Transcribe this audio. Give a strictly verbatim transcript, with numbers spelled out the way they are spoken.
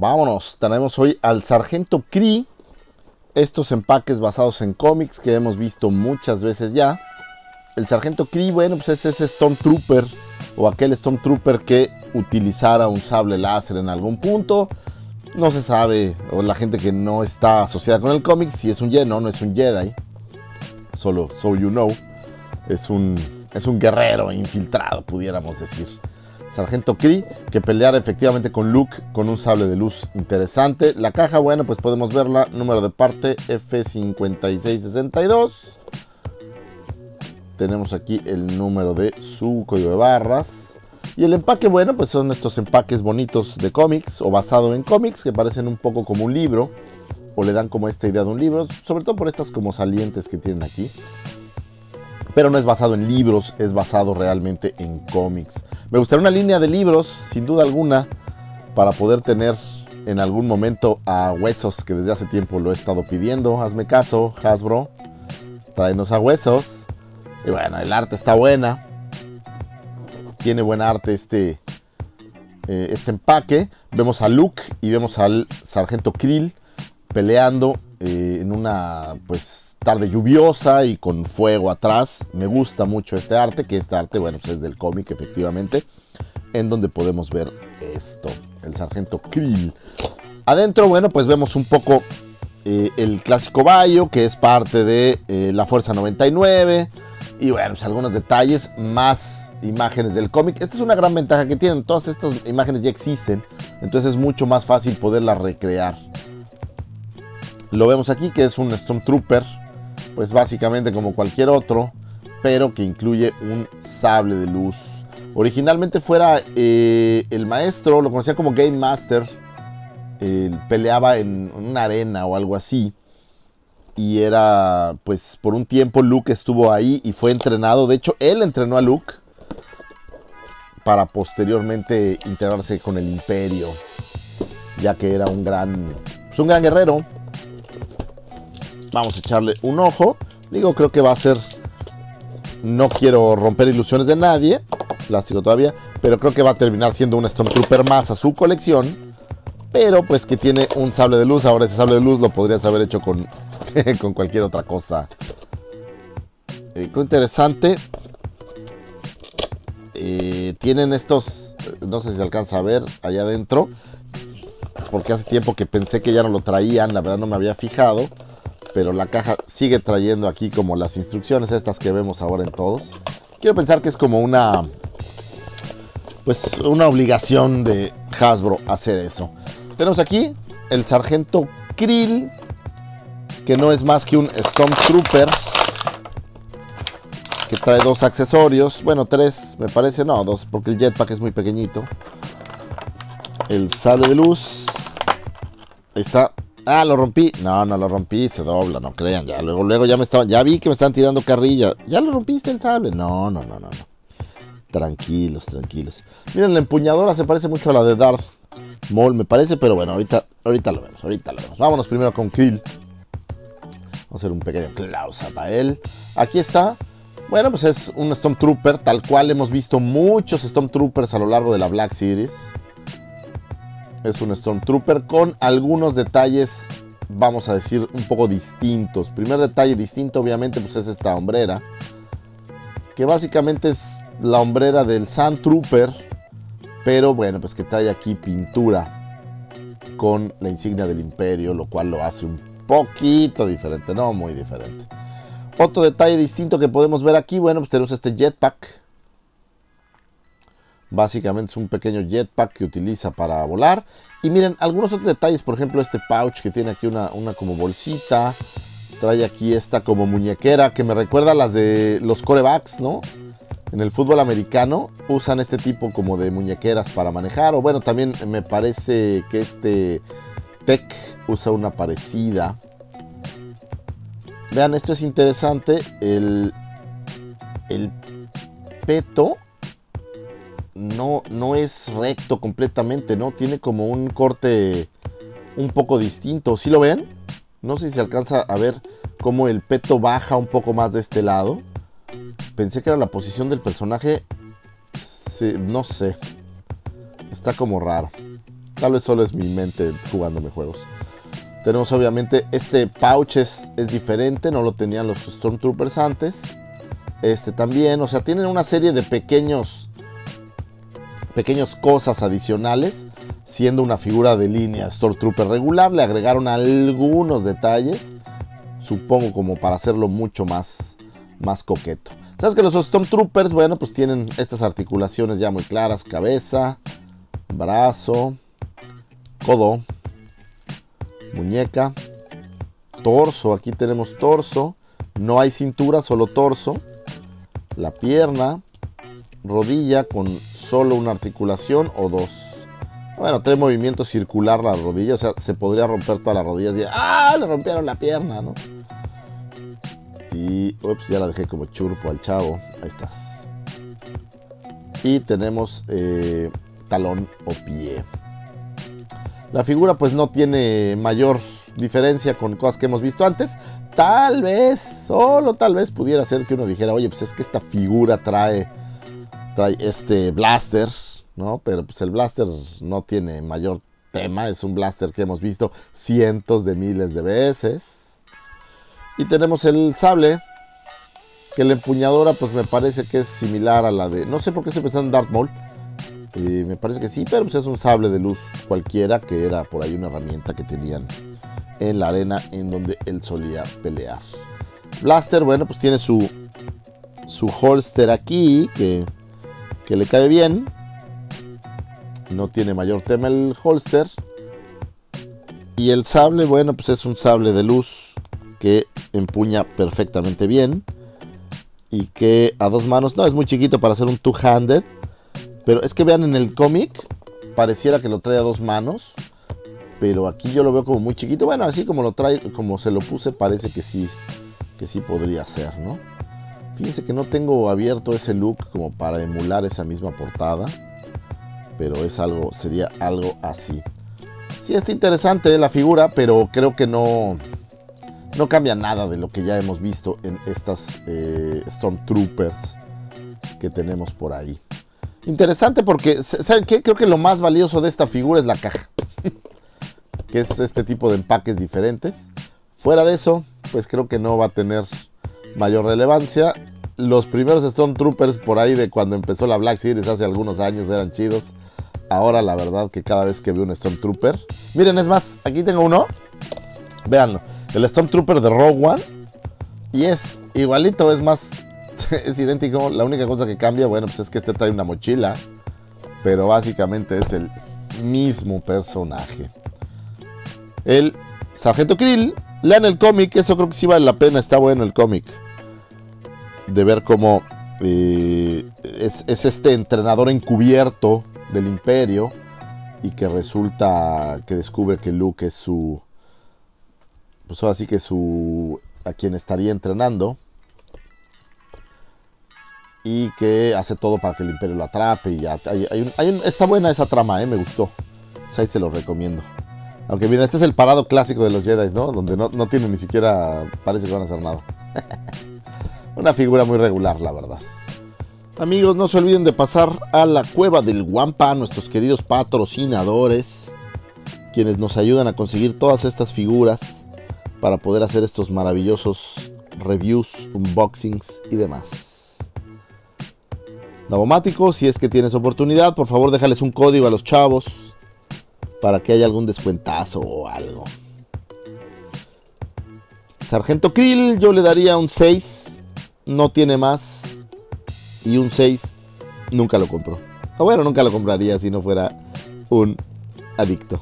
Vámonos, tenemos hoy al Sargento Kreel. Estos empaques basados en cómics que hemos visto muchas veces ya. El Sargento Kreel, bueno, pues es ese Stormtrooper o aquel Stormtrooper que utilizara un sable láser en algún punto. No se sabe, o la gente que no está asociada con el cómic, si es un Jedi, no, no es un Jedi. Solo, so you know, es un, es un guerrero infiltrado, pudiéramos decir. Sargento Kreel, que peleara efectivamente con Luke con un sable de luz interesante. La caja, bueno, pues podemos verla. Número de parte F cinco seis seis dos. Tenemos aquí el número de su código de barras. Y el empaque, bueno, pues son estos empaques bonitos de cómics o basado en cómics que parecen un poco como un libro. O le dan como esta idea de un libro. Sobre todo por estas como salientes que tienen aquí. Pero no es basado en libros, es basado realmente en cómics. Me gustaría una línea de libros, sin duda alguna, para poder tener en algún momento a Huesos, que desde hace tiempo lo he estado pidiendo. Hazme caso, Hasbro, tráenos a Huesos. Y bueno, el arte está buena. Tiene buen arte este, eh, este empaque. Vemos a Luke y vemos al Sargento Kreel peleando eh, en una, pues, tarde lluviosa y con fuego atrás. Me gusta mucho este arte, que este arte, bueno, pues es del cómic, efectivamente, en donde podemos ver esto, el Sargento Kreel. Adentro, bueno, pues vemos un poco eh, el clásico Bayo, que es parte de eh, la Fuerza noventa y nueve, y bueno, pues algunos detalles, más imágenes del cómic. Esta es una gran ventaja que tienen, todas estas imágenes ya existen, entonces es mucho más fácil poderlas recrear. Lo vemos aquí, que es un Stormtrooper, pues básicamente como cualquier otro, pero que incluye un sable de luz. Originalmente fuera eh, el maestro, lo conocía como Game Master, eh, peleaba en una arena o algo así, y era, pues por un tiempo Luke estuvo ahí y fue entrenado. De hecho, él entrenó a Luke para posteriormente integrarse con el Imperio, ya que era un gran, pues un gran guerrero. Vamos a echarle un ojo. Digo, creo que va a ser... No quiero romper ilusiones de nadie. Plástico todavía. Pero creo que va a terminar siendo un Stormtrooper más a su colección. Pero pues que tiene un sable de luz. Ahora ese sable de luz lo podrías haber hecho con, con cualquier otra cosa. Eh, qué interesante. Eh, tienen estos... No sé si se alcanza a ver allá adentro. Porque hace tiempo que pensé que ya no lo traían. La verdad no me había fijado. Pero la caja sigue trayendo aquí como las instrucciones estas que vemos ahora en todos. Quiero pensar que es como una, pues una obligación de Hasbro hacer eso. Tenemos aquí el Sargento Kreel, que no es más que un Stormtrooper, que trae dos accesorios. Bueno, tres me parece. No, dos, porque el jetpack es muy pequeñito. El sable de luz. Ahí está. Ah, lo rompí. No, no lo rompí, se dobla, no crean. Ya luego, luego ya me estaban, ya vi que me estaban tirando carrilla. ¿Ya lo rompiste el sable? No, no, no, no, no. Tranquilos, tranquilos. Miren, la empuñadora se parece mucho a la de Darth Maul, me parece, pero bueno, ahorita, ahorita lo vemos, ahorita lo vemos. Vámonos primero con Kreel. Vamos a hacer un pequeño clausa para él. Aquí está. Bueno, pues es un Stormtrooper, tal cual hemos visto muchos Stormtroopers a lo largo de la Black Series. Es un Stormtrooper con algunos detalles, vamos a decir, un poco distintos. Primer detalle distinto, obviamente, pues es esta hombrera. Que básicamente es la hombrera del Sandtrooper. Pero bueno, pues que trae aquí pintura con la insignia del Imperio, lo cual lo hace un poquito diferente, no muy diferente. Otro detalle distinto que podemos ver aquí, bueno, pues tenemos este jetpack. Básicamente es un pequeño jetpack que utiliza para volar. Y miren, algunos otros detalles. Por ejemplo, este pouch que tiene aquí una, una como bolsita. Trae aquí esta como muñequera que me recuerda a las de los quarterbacks, ¿no? En el fútbol americano usan este tipo como de muñequeras para manejar. O bueno, también me parece que este Tech usa una parecida. Vean, esto es interesante. El, el peto... No, no es recto completamente, ¿no? Tiene como un corte un poco distinto. ¿Sí lo ven? No sé si se alcanza a ver cómo el peto baja un poco más de este lado. Pensé que era la posición del personaje. Sí, no sé. Está como raro. Tal vez solo es mi mente jugándome juegos. Tenemos obviamente este pouch, es, es diferente, no lo tenían los Stormtroopers antes. Este también, o sea, tienen una serie de pequeños... pequeñas cosas adicionales. Siendo una figura de línea Stormtrooper regular, le agregaron algunos detalles, supongo como para hacerlo mucho más, más coqueto. ¿Sabes que los Stormtroopers, bueno, pues tienen estas articulaciones ya muy claras? Cabeza, brazo, codo, muñeca, torso. Aquí tenemos torso, no hay cintura, solo torso. La pierna, rodilla con solo una articulación o dos. Bueno, trae movimiento circular la rodilla, o sea, se podría romper todas las rodillas y ¡ah! Le rompieron la pierna, ¿no? Y, ups, ya la dejé como churpo al chavo. Ahí estás. Y tenemos eh, talón o pie. La figura pues no tiene mayor diferencia con cosas que hemos visto antes. Tal vez, solo tal vez pudiera ser que uno dijera, oye, pues es que esta figura trae, trae este blaster, ¿no? Pero pues el blaster no tiene mayor tema, es un blaster que hemos visto cientos de miles de veces. Y tenemos el sable, que la empuñadora pues me parece que es similar a la de... no sé por qué estoy pensando en Darth Maul. Eh, me parece que sí, pero pues es un sable de luz cualquiera, que era por ahí una herramienta que tenían en la arena en donde él solía pelear. Blaster, bueno, pues tiene su, su holster aquí, que, que le cae bien. No tiene mayor tema el holster. Y el sable, bueno, pues es un sable de luz que empuña perfectamente bien. Y que a dos manos, no, es muy chiquito para hacer un two-handed. Pero es que vean, en el cómic pareciera que lo trae a dos manos, pero aquí yo lo veo como muy chiquito. Bueno, así como lo trae, como se lo puse, parece que sí, que sí podría ser, ¿no? Fíjense que no tengo abierto ese look como para emular esa misma portada, pero es algo, sería algo así. Sí, está interesante la figura, pero creo que no, no cambia nada de lo que ya hemos visto en estas eh, Stormtroopers que tenemos por ahí. Interesante porque, ¿saben qué? Creo que lo más valioso de esta figura es la caja. Que es este tipo de empaques diferentes. Fuera de eso, pues creo que no va a tener mayor relevancia. Los primeros Stormtroopers por ahí de cuando empezó la Black Series hace algunos años eran chidos. Ahora la verdad que cada vez que veo un Stormtrooper... miren, es más, aquí tengo uno. Véanlo. El Stormtrooper de Rogue One. Y es igualito, es más... es idéntico, la única cosa que cambia, bueno, pues es que este trae una mochila, pero básicamente es el mismo personaje. El Sargento Kreel, lean el cómic, eso creo que sí vale la pena, está bueno el cómic. De ver cómo eh, es, es este entrenador encubierto del Imperio y que resulta que descubre que Luke es su... pues ahora sí que su... a quien estaría entrenando. Y que hace todo para que el Imperio lo atrape y ya. Hay, hay un, hay un, está buena esa trama, ¿eh? Me gustó. O sea, ahí se lo recomiendo. Aunque miren, este es el parado clásico de los Jedi, ¿no? Donde no, no tienen ni siquiera... parece que van a hacer nada. Una figura muy regular, la verdad. Amigos, no se olviden de pasar a la Cueva del Guampa, nuestros queridos patrocinadores, quienes nos ayudan a conseguir todas estas figuras para poder hacer estos maravillosos reviews, unboxings y demás. Davomático, si es que tienes oportunidad, por favor déjales un código a los chavos para que haya algún descuentazo o algo. Sargento Kreel, yo le daría un seis, no tiene más, y un seis nunca lo compro. O bueno, nunca lo compraría si no fuera un adicto.